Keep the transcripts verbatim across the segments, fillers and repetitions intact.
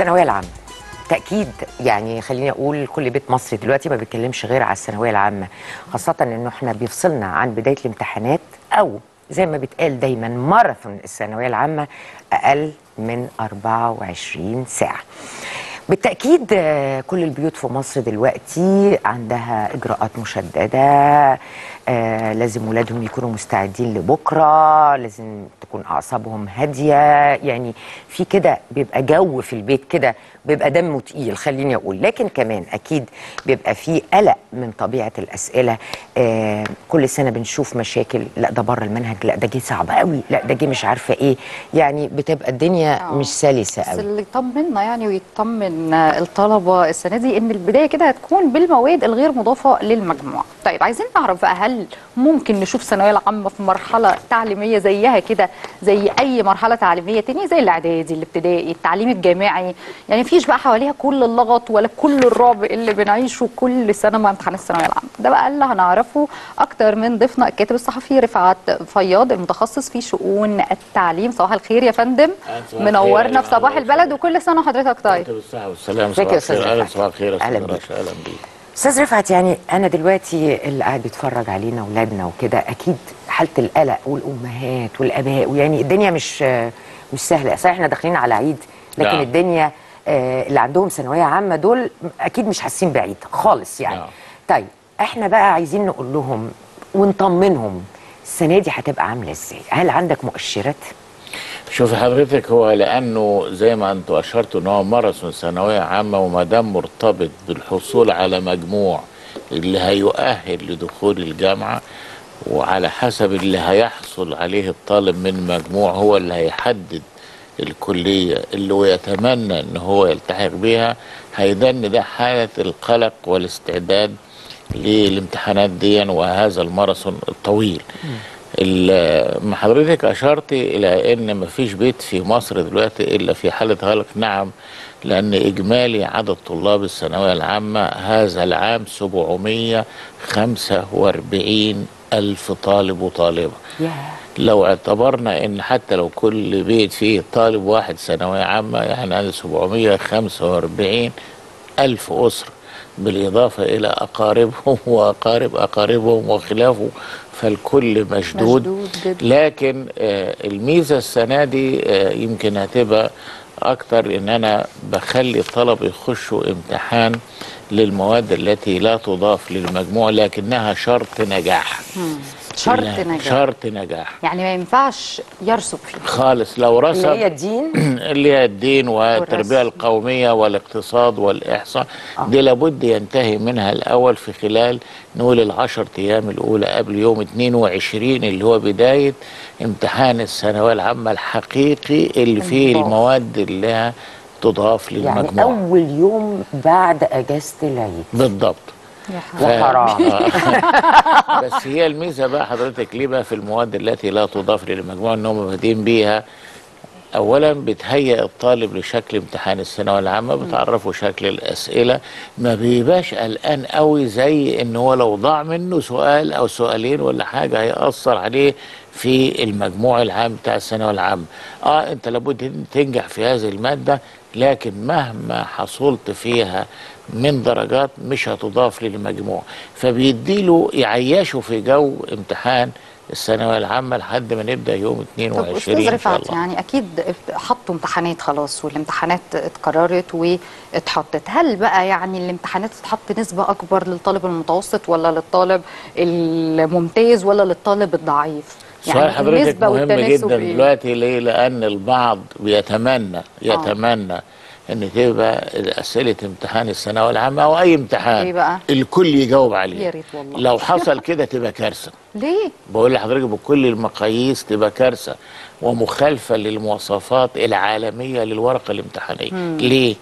الثانويه العامه تأكيد، يعني خليني أقول كل بيت مصري دلوقتي ما بيتكلمش غير على الثانوية العامة، خاصة إنه إحنا بيفصلنا عن بداية الامتحانات أو زي ما بيتقال دايما ماراثون الثانوية العامة أقل من أربعة وعشرين ساعة. بالتأكيد كل البيوت في مصر دلوقتي عندها إجراءات مشددة، لازم ولادهم يكونوا مستعدين لبكرة، لازم تكون أعصابهم هادية، يعني في كده بيبقى جو في البيت كده بيبقى دمه تقيل خليني أقول، لكن كمان أكيد بيبقى في قلق من طبيعة الأسئلة. كل سنة بنشوف مشاكل، لا ده بره المنهج، لا ده جه صعب قوي، لا ده جه مش عارفة إيه، يعني بتبقى الدنيا مش سلسة قوي. بس اللي يطمنا يعني ويطمن الطلبه السنه دي ان البدايه كده هتكون بالمواد الغير مضافه للمجموع. طيب عايزين نعرف بقى، هل ممكن نشوف الثانويه العامه في مرحله تعليميه زيها كده زي اي مرحله تعليميه ثانيه زي الاعدادي الابتدائي التعليم الجامعي؟ يعني مفيش بقى حواليها كل اللغط ولا كل الرعب اللي بنعيشه كل سنه مع امتحان الثانويه العامه ده. بقى اللي هنعرفه اكتر من ضيفنا الكاتب الصحفي رفعت فياض المتخصص في شؤون التعليم. صباح الخير يا فندم، منورنا في صباح البلد، وكل سنه وحضرتك طيب. والسلام، صباح الخير. اهلا، صباح الخير، اهلا بيك. استاذ رفعت، يعني انا دلوقتي اللي قاعد بيتفرج علينا اولادنا وكده اكيد حاله القلق، والامهات والاباء، ويعني الدنيا مش مش سهله. صحيح احنا داخلين على عيد، لكن لا. الدنيا اللي عندهم ثانويه عامه دول اكيد مش حاسين بعيد خالص يعني. لا. طيب احنا بقى عايزين نقول لهم ونطمنهم السنه دي هتبقى عامله ازاي؟ هل عندك مؤشرات؟ شوفي حضرتك، هو لانه زي ما انتوا اشرتوا ان هو ماراثون ثانويه عامه، وما دام مرتبط بالحصول على مجموع اللي هيؤهل لدخول الجامعه، وعلى حسب اللي هيحصل عليه الطالب من مجموع هو اللي هيحدد الكليه اللي ويتمنى ان هو يلتحق بيها. هيدن ده حاله القلق والاستعداد للامتحانات دي وهذا الماراثون الطويل. ما حضرتك اشرت الى ان مفيش بيت في مصر دلوقتي الا في حاله قلق. نعم، لان اجمالي عدد طلاب الثانويه العامه هذا العام سبعمائة وخمسة وأربعين ألف طالب وطالبه. لو اعتبرنا ان حتى لو كل بيت فيه طالب واحد ثانويه عامه، يعني عندنا سبعمائة وخمسة وأربعين ألف اسره، بالاضافه الى اقاربهم واقارب اقاربهم وخلافه، فالكل مشدود, مشدود. لكن آه الميزه السنه دي آه يمكن هتبقى اكتر، ان انا بخلي الطلبه يخشوا امتحان للمواد التي لا تضاف للمجموع، لكنها شرط نجاح. مم. شرط نجاح، شرط نجاح، يعني ما ينفعش يرسب فيه خالص. لو رسب اللي هي الدين اللي هي الدين والتربيه القوميه والاقتصاد والاحصاء آه. دي لابد ينتهي منها الاول في خلال نقول العشر ايام الاولى قبل يوم اثنين وعشرين اللي هو بدايه امتحان الثانويه العامه الحقيقي اللي فيه المواد اللي تضاف للمجموع، يعني اول يوم بعد اجازه العيد بالضبط. ف... بس هي الميزه بقى حضرتك ليه بقى في المواد التي لا تضاف للمجموع ان هم بادئين بيها؟ اولا بتهيئ الطالب لشكل امتحان الثانويه العامه، بتعرفه شكل الاسئله، ما بيبقاش قلقان قوي زي ان هو لو ضاع منه سؤال او سؤالين ولا حاجه هيأثر عليه في المجموع العام بتاع الثانويه العامه. اه انت لابد تنجح في هذه الماده، لكن مهما حصلت فيها من درجات مش هتضاف للمجموع، فبيديله يعيشه في جو امتحان الثانويه العامه لحد ما نبدا يوم اثنين وعشرين. طب استاذ رفعت، يعني اكيد حطوا امتحانات خلاص، والامتحانات اتقررت واتحطت، هل بقى يعني الامتحانات تتحط نسبه اكبر للطالب المتوسط ولا للطالب الممتاز ولا للطالب الضعيف؟ يعني سؤال حضرتك مهم جدا إيه؟ دلوقتي ليه؟ لان البعض بيتمنى يتمنى آه. ان تبقى اسئله امتحان الثانويه العامه او اي امتحان إيه بقى؟ الكل يجاوب عليه. يا ريت والله. لو حصل كده تبقى كارثه. ليه؟ بقول لحضرتك بكل المقاييس تبقى كارثه ومخالفه للمواصفات العالميه للورقه الامتحانيه. مم. ليه؟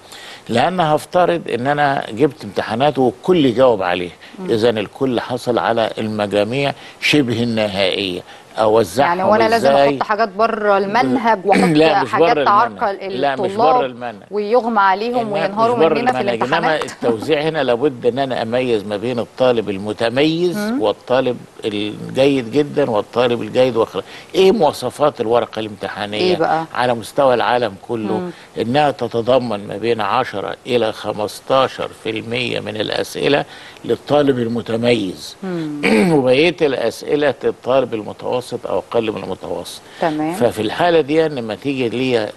لان هفترض ان انا جبت امتحانات والكل يجاوب عليه، اذا الكل حصل على المجاميع شبه النهائيه اوزعهم يعني، وانا لازم احط حاجات بره المنهج واحط حاجات تعرقل الطلاب ويغمى عليهم وينهاروا مننا في الامتحانات. انما التوزيع هنا لابد ان انا اميز ما بين الطالب المتميز والطالب الجيد جدا والطالب الجيد واخر. ايه مواصفات الورقه الامتحانيه إيه بقى؟ على مستوى العالم كله مم. انها تتضمن ما بين عشرة الى خمستاشر في المية من الاسئله للطالب المتميز وبقيه الاسئله للطالب المتوسط أو أقل من المتوسط. تمام. ففي الحالة دي لما تيجي ليا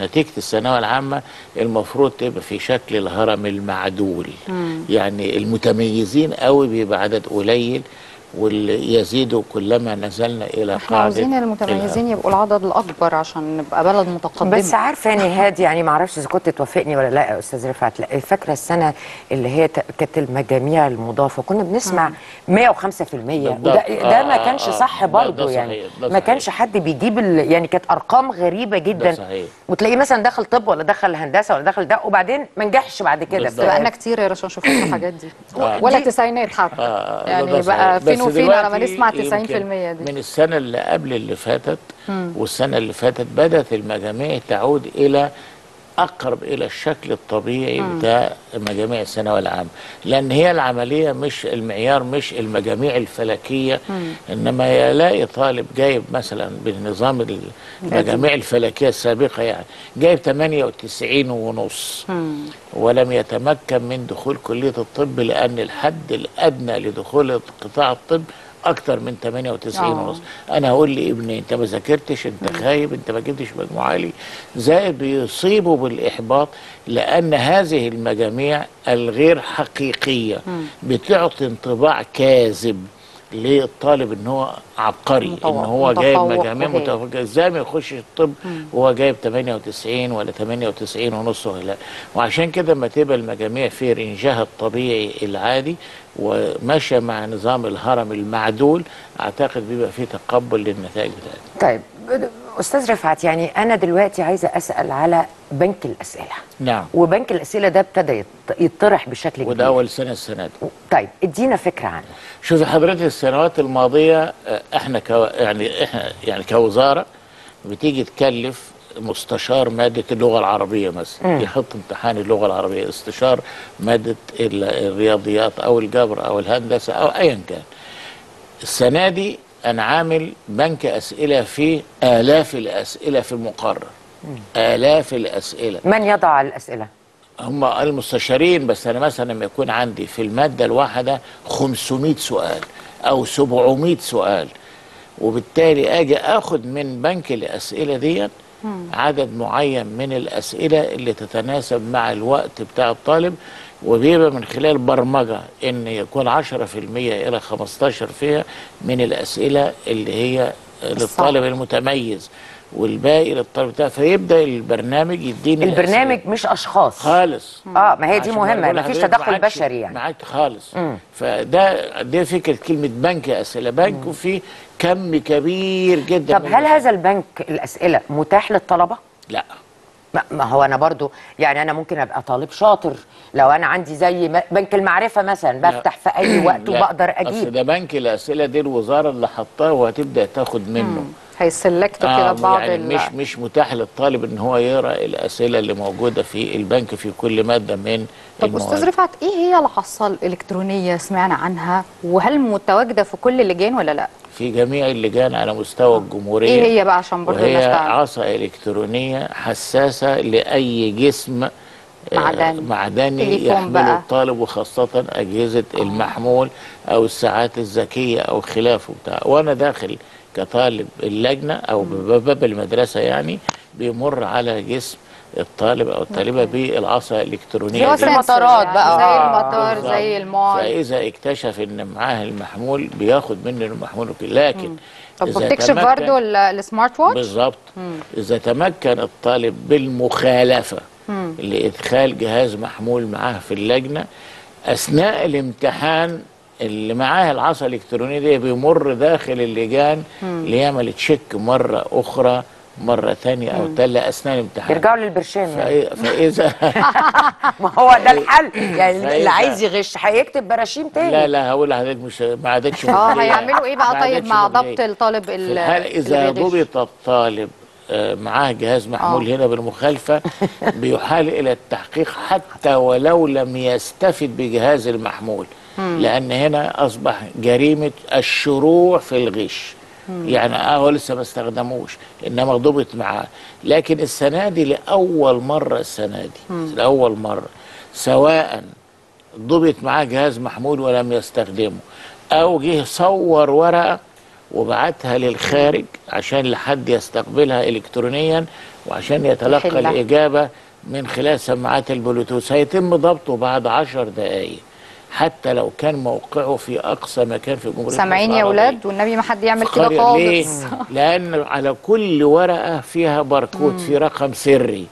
نتيجة الثانوية العامة المفروض تبقى في شكل الهرم المعدول. مم. يعني المتميزين قوي بيبقى عدد قليل واللي يزيدوا كلما نزلنا إلى قاعدة. احنا عاوزين المتميزين يبقوا العدد الأكبر عشان نبقى بلد متقدمة. بس عارفة يعني هادي، يعني معرفش إذا كنت توافقني ولا لا يا أستاذ رفعت، لا فاكرة السنة اللي هي كانت المجاميع المضافة كنا بنسمع مية وخمسة في المية وده ده ما كانش صح برضه يعني، ما كانش حد بيجيب يعني، كانت أرقام غريبة جدا وتلاقيه مثلا دخل طب ولا دخل هندسة ولا دخل ده وبعدين ما نجحش بعد كده. بقالنا كتير يا رشا نشوف الحاجات دي ولا التسعينات حتى يعني بقى فين وفينا لما نسمع تسعين في المية دي. من السنة اللي قبل اللي فاتت مم. والسنة اللي فاتت بدأت المجاميع تعود إلى أقرب إلى الشكل الطبيعي مم. بتاع مجاميع الثانوية العامة، لأن هي العملية مش المعيار، مش المجاميع الفلكية مم. إنما يلاقي طالب جايب مثلا بالنظام المجاميع الفلكية السابقة يعني جايب تمانية وتسعين ونص مم. ولم يتمكن من دخول كلية الطب لأن الحد الأدنى لدخول قطاع الطب أكتر من تمانية وتسعين ونص. أنا هقول لابني أنت ما ذاكرتش، أنت خايب، أنت ما جبتش مجموعة عالية، زائد بيصيبوا بالإحباط لأن هذه المجاميع الغير حقيقية بتعطي انطباع كاذب للطالب إن هو عبقري، إن هو جايب مجاميع متفوقة، إزاي ما يخشش الطب وهو جايب تمانية وتسعين ولا تمانية وتسعين ونص ولا. وعشان كده ما تبقى المجاميع في رنجها الطبيعي العادي وماشيه مع نظام الهرم المعدول، اعتقد بيبقى فيه تقبل للنتائج بتاعتنا. طيب استاذ رفعت، يعني انا دلوقتي عايزه اسال على بنك الاسئله. نعم. وبنك الاسئله ده ابتدى يطرح بشكل جديد وده اول سنه السنه دي. طيب ادينا فكره عنه. شوفي حضرتك السنوات الماضيه احنا كو يعني احنا يعني كوزاره بتيجي تكلف مستشار مادة اللغة العربية مثلا يحط امتحان اللغة العربية، استشار مادة الرياضيات أو الجبر أو الهندسة أو أيا كان. السنة دي أنا عامل بنك أسئلة فيه آلاف الأسئلة في المقرر. آلاف الأسئلة. من يضع الأسئلة؟ هم المستشارين، بس أنا مثلا لما يكون عندي في المادة الواحدة خمسمية سؤال أو سبعمية سؤال، وبالتالي أجي آخد من بنك الأسئلة دي عدد معين من الأسئلة اللي تتناسب مع الوقت بتاع الطالب، وبيبقى من خلال برمجة إن يكون عشرة في المية إلى خمستاشر فيها من الأسئلة اللي هي للطالب المتميز والباقي للطالب بتاعه، فيبدأ البرنامج يديني البرنامج الأسئلة. مش أشخاص خالص. اه ما هي دي مهمة، مفيش تدخل بشري يعني معاك خالص. مم. فده دي فكرة كلمة بنك أسئلة، بنك وفيه كم كبير جدا. طب هل هذا البنك الأسئلة متاح للطلبة؟ لا، ما هو أنا برضو يعني أنا ممكن أبقى طالب شاطر لو أنا عندي زي بنك المعرفة مثلا بفتح في أي وقت وبقدر أجيب. أصل ده بنك الأسئلة دي الوزارة اللي حطاه وهتبدأ تاخد منه. مم. هيسلكت كده بعض يعني مش مش متاح للطالب ان هو يقرا الاسئله اللي موجوده في البنك في كل ماده من. طب استاذ رفعت، ايه هي العصا الالكترونيه؟ سمعنا عنها، وهل متواجده في كل اللجان ولا لا؟ في جميع اللجان على مستوى الجمهوريه. ايه هي بقى عشان برضه الناس تعرف؟ عصا الكترونيه حساسه لاي جسم معدني معدني يحمله الطالب، وخاصه اجهزه آه. المحمول او الساعات الذكيه او خلافه بتاع. وانا داخل كطالب اللجنه او بباب المدرسه يعني بيمر على جسم الطالب او الطالبه بالعصا الالكترونيه زي المطارات بقى، زي المطار زي المول. فاذا اكتشف ان معاه المحمول بياخد منه المحمول كله. لكن طب بتكشف برضه السمارت واتش بالظبط. اذا تمكن الطالب بالمخالفه مم. لادخال جهاز محمول معاه في اللجنه اثناء الامتحان، اللي معاه العصا الالكترونيه دي بيمر داخل اللجان ليعمل تشيك مره اخرى مرة ثانية أو تالة أثناء الامتحان يرجعوا للبرشام يعني. فإذا ما هو ده الحل يعني، اللي عايز يغش هيكتب براشيم تاني. لا لا هقول لحضرتك مش ما عادتش مجنية. اه هيعملوا إيه بقى طيب مع ضبط الطالب اللي إذا ضبط الطالب معاه جهاز محمول أوه. هنا بالمخالفة بيحال إلى التحقيق حتى ولو لم يستفد بجهاز المحمول، لأن هنا أصبح جريمة الشروع في الغش. يعني اه هو لسه ما استخدموش انما ضبط معاه، لكن السنه دي لاول مره السنه دي م. لاول مره سواء ضبط معاه جهاز محمول ولم يستخدمه او جه صور ورقه وبعتها للخارج عشان لحد يستقبلها الكترونيا وعشان يتلقى الحلة. الاجابه من خلال سماعات البلوتوث. هيتم ضبطه بعد عشر دقائق حتى لو كان موقعه في أقصى مكان في جمهورية العربية. سامعين يا أولاد، والنبي ما حد يعمل كده خالص. لأن على كل ورقة فيها باركود، في رقم سري،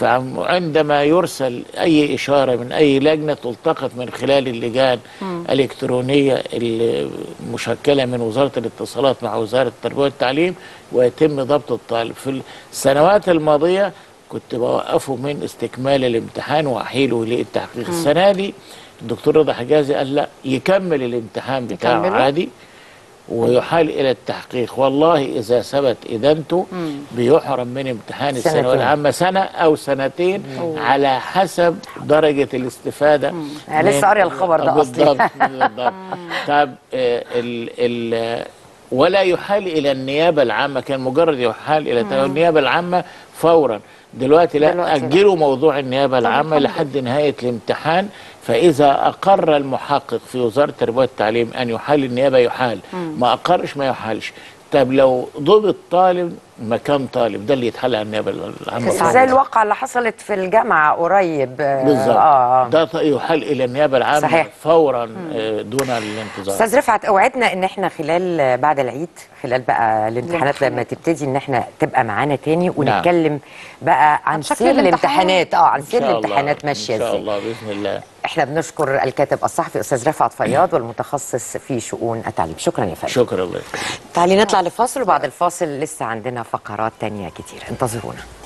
فعندما يرسل أي إشارة من أي لجنة تلتقط من خلال اللجان الإلكترونية المشكلة من وزارة الاتصالات مع وزارة التربية والتعليم ويتم ضبط الطالب. في السنوات الماضية كنت بوقفه من استكمال الامتحان وأحيله للتحقيق. السنة دي الدكتور رضا حجازي قال لا، يكمل الامتحان بتاعه يكمله. عادي ويحال الى التحقيق. والله اذا ثبت ادانته بيحرم من امتحان الثانويه العامه سنه او سنتين مم. على حسب درجه الاستفاده. انا لسه قاريه الخبر ده اصلا. طب آه ال ال ولا يحال الى النيابه العامه، كان مجرد يحال الى مم. النيابه العامه فورا. دلوقتي لا، اجلوا موضوع النيابه العامه لحد نهايه الامتحان. فإذا أقر المحقق في وزارة التربية والتعليم أن يحال النيابة يحال، ما أقرش ما يحالش. طب لو ضبط طالب مكان طالب، ده اللي يتحل على النيابة العامة. زي الواقعة اللي حصلت في الجامعة قريب بالظبط. آه. ده يحال إلى النيابة العامة صحيح. فورا مم. دون الانتظار. أستاذ رفعت، أوعدنا إن إحنا خلال بعد العيد، خلال بقى الامتحانات لما تبتدي، إن إحنا تبقى معانا تاني ونتكلم نعم. بقى عن سير الامتحانات. آه عن سير الامتحانات ماشية إزاي إن شاء الله بإذن الله. احنا بنشكر الكاتب الصحفي استاذ رفعت فياض والمتخصص في شؤون التعليم. شكرا يا فندم. شكرا لك. تعالي نطلع لفاصل، وبعد الفاصل لسه عندنا فقرات تانية كتير، انتظرونا.